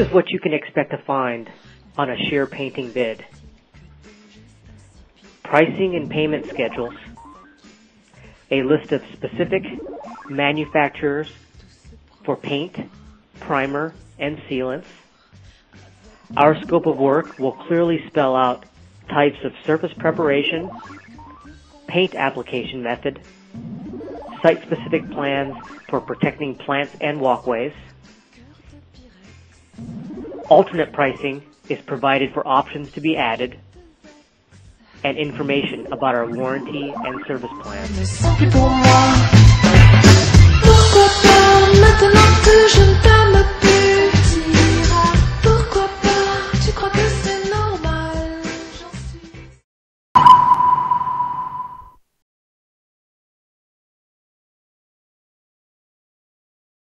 is what you can expect to find on a Shearer Painting bid. Pricing and payment schedules, a list of specific manufacturers for paint, primer, and sealants. Our scope of work will clearly spell out types of surface preparation, paint application method, site-specific plans for protecting plants and walkways. Alternate pricing is provided for options to be added, and information about our warranty and service plan.